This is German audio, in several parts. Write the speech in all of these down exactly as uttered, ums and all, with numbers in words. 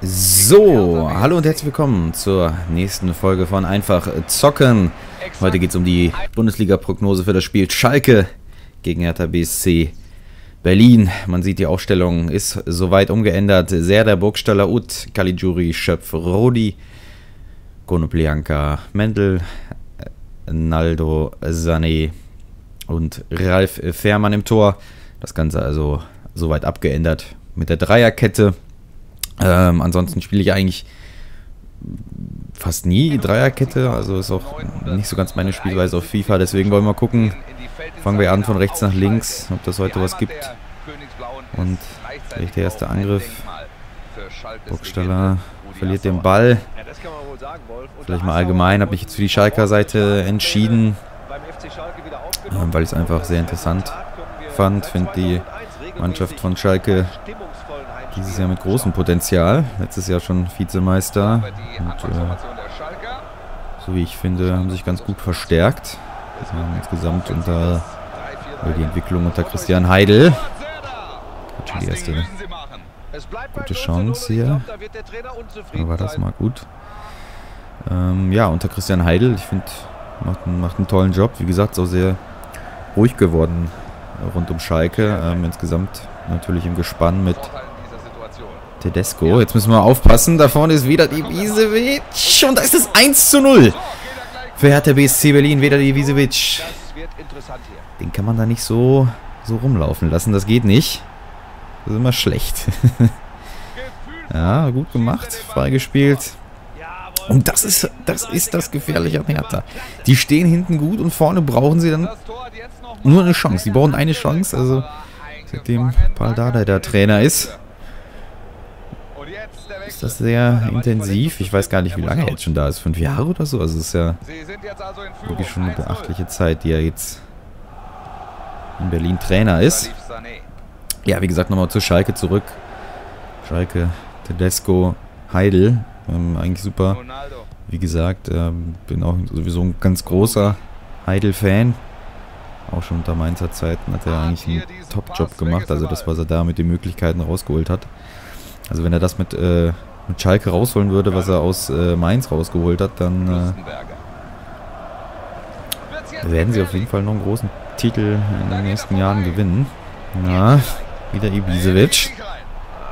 So, hallo und herzlich willkommen zur nächsten Folge von Einfach Zocken. Heute geht es um die Bundesliga-Prognose für das Spiel Schalke gegen Hertha B S C Berlin. Man sieht, die Aufstellung ist soweit umgeändert. Serdar Burgstaller, Uth, Caligiuri, Schöpf, Rodi, Konoplianka, Mendel, Naldo, Sané und Ralf Fährmann im Tor. Das Ganze also soweit abgeändert mit der Dreierkette. Ähm, ansonsten spiele ich eigentlich fast nie Dreierkette, also ist auch nicht so ganz meine Spielweise auf FIFA, deswegen wollen wir mal gucken. Fangen wir an von rechts nach links, ob das heute was gibt. Und gleich der erste Angriff. Bocksteller verliert den Ball. Vielleicht mal allgemein, habe mich jetzt für die Schalker Seite entschieden, ähm, weil ich es einfach sehr interessant fand. Finde die Mannschaft von Schalke dieses Jahr mit großem Potenzial. Letztes Jahr schon Vizemeister. Und, äh, so wie ich finde, haben sich ganz gut verstärkt. Ähm, insgesamt unter äh, die Entwicklung unter Christian Heidel. Hat schon die erste gute Chance hier. Aber war das mal gut. Ähm, ja, unter Christian Heidel. Ich finde, macht, macht einen tollen Job. Wie gesagt, ist auch sehr ruhig geworden rund um Schalke. Ähm, insgesamt natürlich im Gespann mit Tedesco. Jetzt müssen wir aufpassen. Da vorne ist wieder die Wiesewitsch. Und da ist es eins zu null. Für Hertha B S C Berlin wieder die Wiesewitsch. Den kann man da nicht so, so rumlaufen lassen. Das geht nicht. Das ist immer schlecht. Ja, gut gemacht. Freigespielt. Und das ist das, ist das Gefährliche an Hertha. Die stehen hinten gut und vorne brauchen sie dann nur eine Chance. Die brauchen eine Chance. Also seitdem Paldada der Trainer ist, ist das sehr intensiv. Ich weiß gar nicht, wie lange er jetzt schon da ist. Fünf Jahre oder so? Also es ist ja wirklich schon eine beachtliche Zeit, die er jetzt in Berlin Trainer ist. Ja, wie gesagt, nochmal zu Schalke zurück. Schalke, Tedesco, Heidel. Ähm, eigentlich super. Wie gesagt, ähm, bin auch sowieso ein ganz großer Heidel-Fan. Auch schon unter Mainzer Zeiten hat er eigentlich einen Top-Job gemacht. Also das, was er da mit den Möglichkeiten rausgeholt hat. Also wenn er das mit, äh, mit Schalke rausholen würde, was er aus äh, Mainz rausgeholt hat, dann äh, werden sie auf jeden Fall noch einen großen Titel in den nächsten Jahren gewinnen. Ja, wieder Ibišević.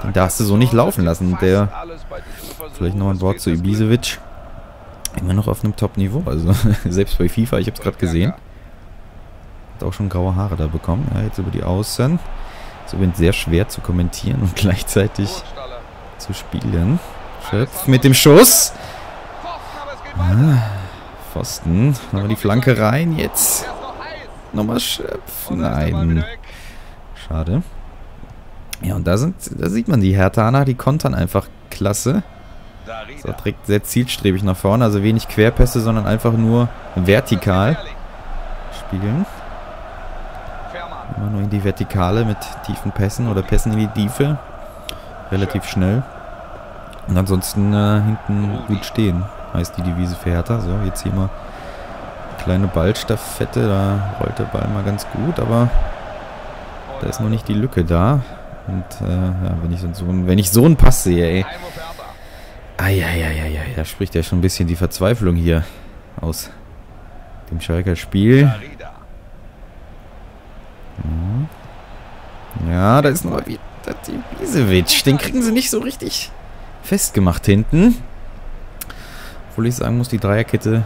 Den darfst du so nicht laufen lassen. Der, vielleicht noch ein Wort zu Ibišević. Immer noch auf einem Top-Niveau. Also selbst bei FIFA, ich habe es gerade gesehen. Hat auch schon graue Haare da bekommen. Ja, jetzt über die Außen. So wird sehr schwer zu kommentieren und gleichzeitig zu spielen. Schöpf mit dem Schuss. Ah, Pfosten. Nochmal die Flanke rein. Jetzt nochmal Schöpf. Nein. Schade. Ja, und da sind, da sieht man die Herthaner, die kontern einfach klasse. So trägt sehr zielstrebig nach vorne. Also wenig Querpässe, sondern einfach nur vertikal spielen. Immer nur in die Vertikale mit tiefen Pässen oder Pässen in die Tiefe. Relativ schnell. Und ansonsten äh, hinten gut stehen. Heißt die Devise für Hertha. So, jetzt hier mal kleine Ballstaffette. Da rollt der Ball mal ganz gut, aber da ist noch nicht die Lücke da. Und äh, ja, wenn ich so einen, wenn ich so einen Pass sehe, ey. Eieieiei, da spricht ja schon ein bisschen die Verzweiflung hier aus dem Schalker Spiel. Ja, da ist noch die Ibišević. Den kriegen sie nicht so richtig festgemacht hinten. Obwohl ich sagen muss, die Dreierkette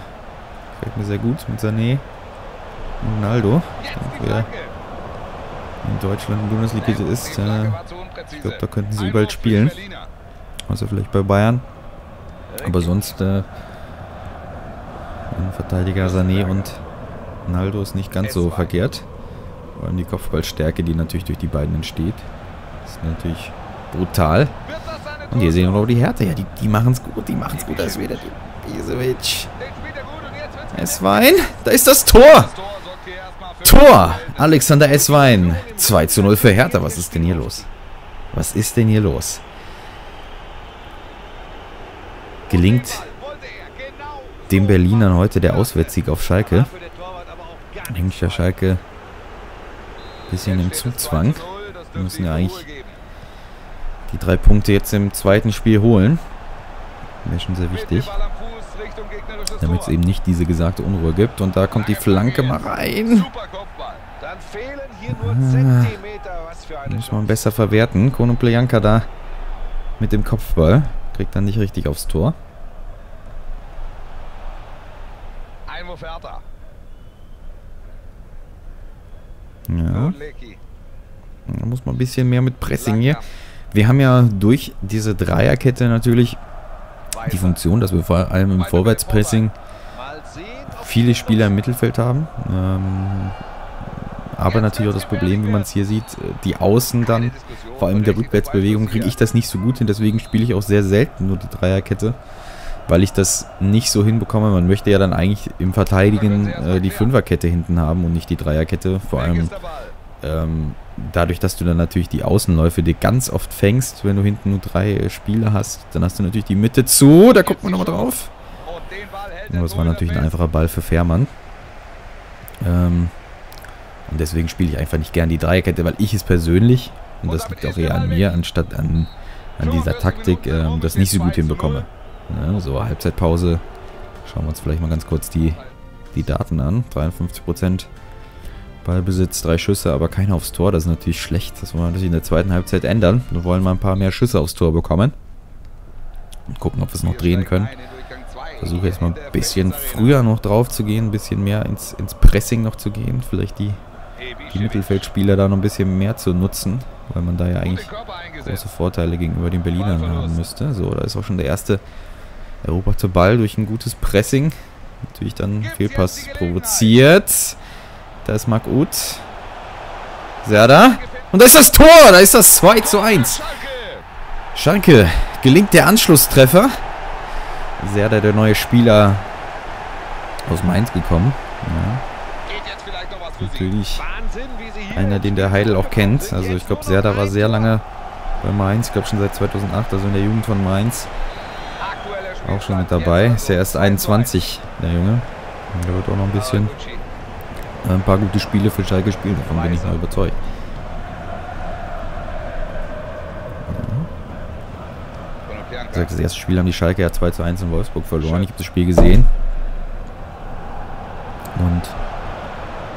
gefällt mir sehr gut mit Sané und Naldo. Wer in Deutschland eine Bundesliga ist, äh, ich glaube, da könnten sie überall spielen. Außer vielleicht bei Bayern. Aber sonst äh, Verteidiger Sané und Naldo ist nicht ganz so verkehrt. Vor allem die Kopfballstärke, die natürlich durch die beiden entsteht, ist natürlich brutal. Und hier sehen wir auch die Härte. Ja, die, die machen es gut, die machen es gut. Da ist wieder die Ibišević. Eswein, da ist das Tor. Tor! Alexander Eswein. zwei zu null für Hertha. Was ist denn hier los? Was ist denn hier los? Gelingt den Berlinern heute der Auswärtssieg auf Schalke. Eigentlich ja Schalke bisschen im Zugzwang. Die müssen ja eigentlich die drei Punkte jetzt im zweiten Spiel holen. Wäre schon sehr wichtig. Damit es eben nicht diese gesagte Unruhe gibt. Und da kommt die Flanke mal rein. Ah, muss man besser verwerten. Konoplianka da mit dem Kopfball. Kriegt dann nicht richtig aufs Tor. Einwurf Hertha. Ja. Da muss man ein bisschen mehr mit Pressing hier. Wir haben ja durch diese Dreierkette natürlich die Funktion, dass wir vor allem im Vorwärtspressing viele Spieler im Mittelfeld haben. Aber natürlich auch das Problem, wie man es hier sieht, die Außen dann, vor allem der Rückwärtsbewegung, kriege ich das nicht so gut hin. Deswegen spiele ich auch sehr selten nur die Dreierkette, weil ich das nicht so hinbekomme. Man möchte ja dann eigentlich im Verteidigen äh, die Fünferkette hinten haben und nicht die Dreierkette. Vor allem ähm, dadurch, dass du dann natürlich die Außenläufe dir ganz oft fängst, wenn du hinten nur drei Spieler hast, dann hast du natürlich die Mitte zu. Da guckt man nochmal drauf. Und das war natürlich ein einfacher Ball für Fährmann. Ähm, und deswegen spiele ich einfach nicht gern die Dreierkette, weil ich es persönlich, und das liegt auch eher an mir, anstatt an, an dieser Taktik, ähm, das nicht so gut hinbekomme. Ja, so, Halbzeitpause. Schauen wir uns vielleicht mal ganz kurz die, die Daten an. dreiundfünfzig Prozent Ballbesitz, drei Schüsse, aber keiner aufs Tor. Das ist natürlich schlecht. Das wollen wir natürlich in der zweiten Halbzeit ändern. Wir wollen mal ein paar mehr Schüsse aufs Tor bekommen. Und gucken, ob wir es noch drehen können. Versuche jetzt mal ein bisschen früher noch drauf zu gehen. Ein bisschen mehr ins, ins Pressing noch zu gehen. Vielleicht die, die Mittelfeldspieler da noch ein bisschen mehr zu nutzen. Weil man da ja eigentlich große Vorteile gegenüber den Berlinern haben müsste. So, da ist auch schon der erste eroberter Ball durch ein gutes Pressing. Natürlich dann Fehlpass provoziert. Da ist Marc Uth. Serdar. Und da ist das Tor. Da ist das zwei zu eins. Schalke. Gelingt der Anschlusstreffer. Serdar, der neue Spieler aus Mainz gekommen. Ja. Natürlich einer, den der Heidel auch kennt. Also ich glaube, Serdar war sehr lange bei Mainz. Ich glaube schon seit zweitausendacht, also in der Jugend von Mainz. Auch schon mit dabei. Ist ja erst einundzwanzig, der Junge. Der wird auch noch ein bisschen ein paar gute Spiele für Schalke spielen. Davon bin ich mal überzeugt. Ja. Das erste Spiel haben die Schalke ja zwei zu eins in Wolfsburg verloren. Ich habe das Spiel gesehen. Und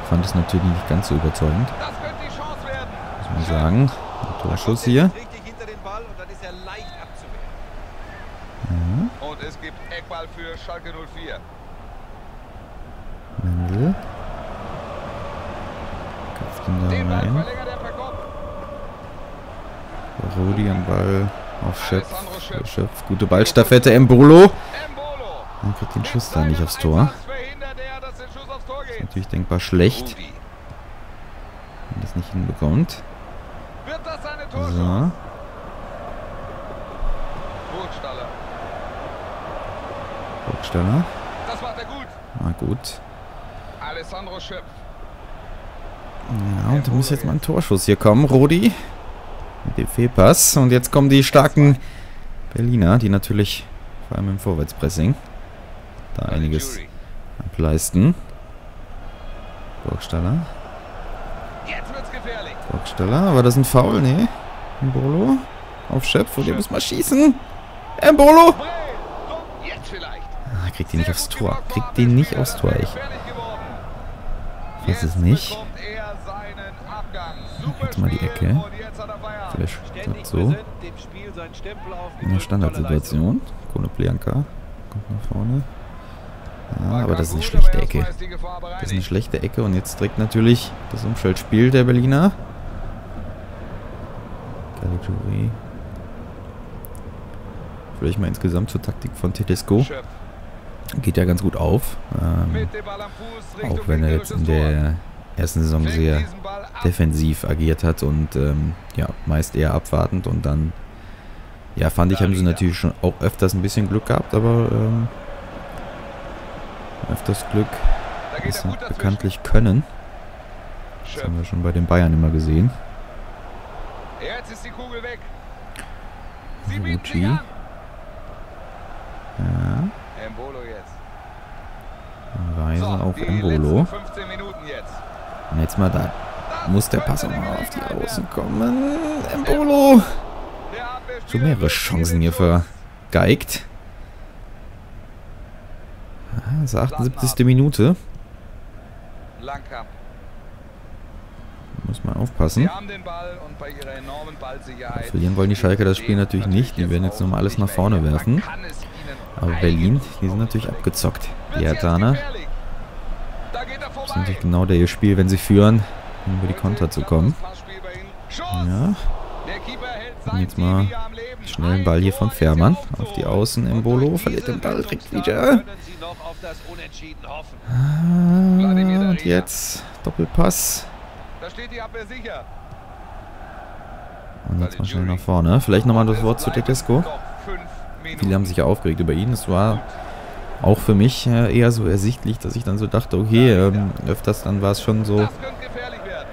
fand es natürlich nicht ganz so überzeugend. Muss man sagen. Ein Torschuss hier. Und es gibt Eckball für Schalke null vier. Mendel. Köpft ihn da rein. Rodi am Ball auf Schöpf. Schöpf. Gute Ballstaffette. Embolo. Man kriegt den Schuss da nicht aufs Tor. Das ist natürlich denkbar schlecht. Wenn das nicht hinbekommt. So. Bocksteller. Ah, gut. Alessandro Schöpf. Ja, und da muss jetzt mal ein Torschuss hier kommen. Rodi mit dem Fehlpass. Und jetzt kommen die starken Berliner, die natürlich vor allem im Vorwärtspressing da einiges ableisten. Bocksteller. Bocksteller. War das ein Foul? Nee. Embolo. Auf Schöpf. Und der muss mal schießen. Embolo. Ah, kriegt den nicht aufs Tor. Kriegt den nicht aufs Tor, echt. Ich weiß es nicht. Jetzt mal die Ecke. Vielleicht so. Eine Standardsituation. Konoplianka kommt nach vorne. Ah, aber das ist eine schlechte Ecke. Das ist eine schlechte Ecke und jetzt trägt natürlich das Umschaltspiel der Berliner. Caligiuri. Vielleicht mal insgesamt zur Taktik von Tedesco. Geht ja ganz gut auf. Ähm, auch wenn er jetzt in der ersten Saison sehr defensiv agiert hat und ähm, ja, meist eher abwartend und dann, ja, fand ich, haben sie natürlich schon auch öfters ein bisschen Glück gehabt, aber ähm, öfters Glück ist bekanntlich können. Das haben wir schon bei den Bayern immer gesehen. Jetzt ist die Kugel weg. Rudy. Ja. Reise auf Embolo. Und jetzt mal da. Muss der Pass auch mal auf die Außen kommen. Embolo. Schon mehrere Chancen hier vergeigt. Ah, das ist achtundsiebzigste Minute. Muss man aufpassen. Verlieren wollen die Schalke das Spiel natürlich nicht. Die werden jetzt nochmal alles nach vorne werfen. Aber Berlin, die sind natürlich abgezockt. Die Herthaner. Das ist natürlich genau der ihr Spiel, wenn sie führen, um über die Konter zu kommen. Ja. Und jetzt mal schnell den Ball hier von Fährmann. Auf die Außen, Embolo verliert den Ball direkt wieder. Ah, und jetzt Doppelpass. Und jetzt mal schnell nach vorne. Vielleicht nochmal das Wort zu Tedesco. Viele haben sich ja aufgeregt über ihn. Es war auch für mich eher so ersichtlich, dass ich dann so dachte, okay, ähm, öfters dann war es schon so,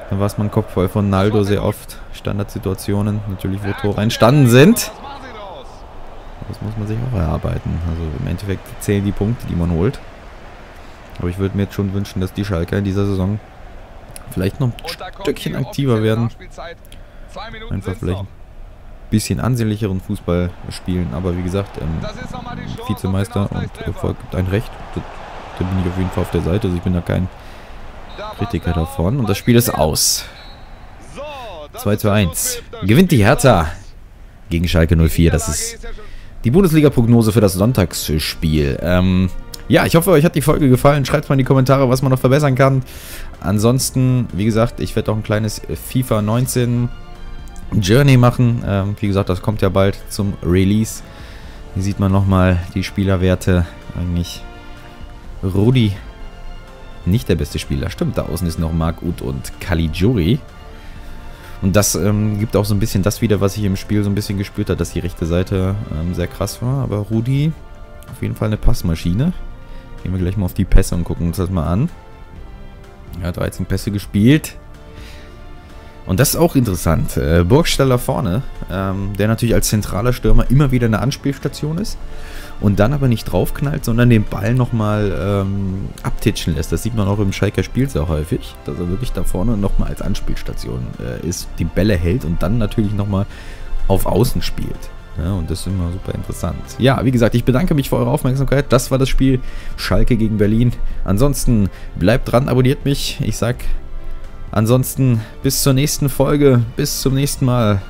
dann war es mein Kopfball von Naldo sehr oft. Standardsituationen, natürlich wo Tore entstanden sind. Das muss man sich auch erarbeiten. Also im Endeffekt zählen die Punkte, die man holt. Aber ich würde mir jetzt schon wünschen, dass die Schalker in dieser Saison vielleicht noch ein Stückchen aktiver werden. Einfach vielleicht ein bisschen ansehnlicheren Fußball spielen. Aber wie gesagt, ähm, Vizemeister und Erfolg gibt ein Recht. Da bin ich auf jeden Fall auf der Seite. Also ich bin da kein Kritiker davon. Und das Spiel ist aus. zwei zu eins. Gewinnt die Hertha gegen Schalke null vier. Das ist die Bundesliga-Prognose für das Sonntagsspiel. Ähm, ja, ich hoffe, euch hat die Folge gefallen. Schreibt mal in die Kommentare, was man noch verbessern kann. Ansonsten, wie gesagt, ich werde auch ein kleines FIFA neunzehn Journey machen. Ähm, wie gesagt, das kommt ja bald zum Release. Hier sieht man nochmal die Spielerwerte. Eigentlich Rodi nicht der beste Spieler. Stimmt, da außen ist noch Marc Uth und Caligiuri. Und das ähm, gibt auch so ein bisschen das wieder, was ich im Spiel so ein bisschen gespürt habe, dass die rechte Seite ähm, sehr krass war. Aber Rudi, auf jeden Fall eine Passmaschine. Gehen wir gleich mal auf die Pässe und gucken uns das mal an. Ja, dreizehn Pässe gespielt. Und das ist auch interessant. Äh, Burgstaller vorne, ähm, der natürlich als zentraler Stürmer immer wieder eine Anspielstation ist. Und dann aber nicht draufknallt, sondern den Ball nochmal ähm, abtitschen lässt. Das sieht man auch im Schalker Spiel sehr häufig, dass er wirklich da vorne nochmal als Anspielstation äh, ist, die Bälle hält und dann natürlich nochmal auf Außen spielt. Ja, und das ist immer super interessant. Ja, wie gesagt, ich bedanke mich für eure Aufmerksamkeit. Das war das Spiel Schalke gegen Berlin. Ansonsten bleibt dran, abonniert mich. Ich sag ansonsten bis zur nächsten Folge, bis zum nächsten Mal.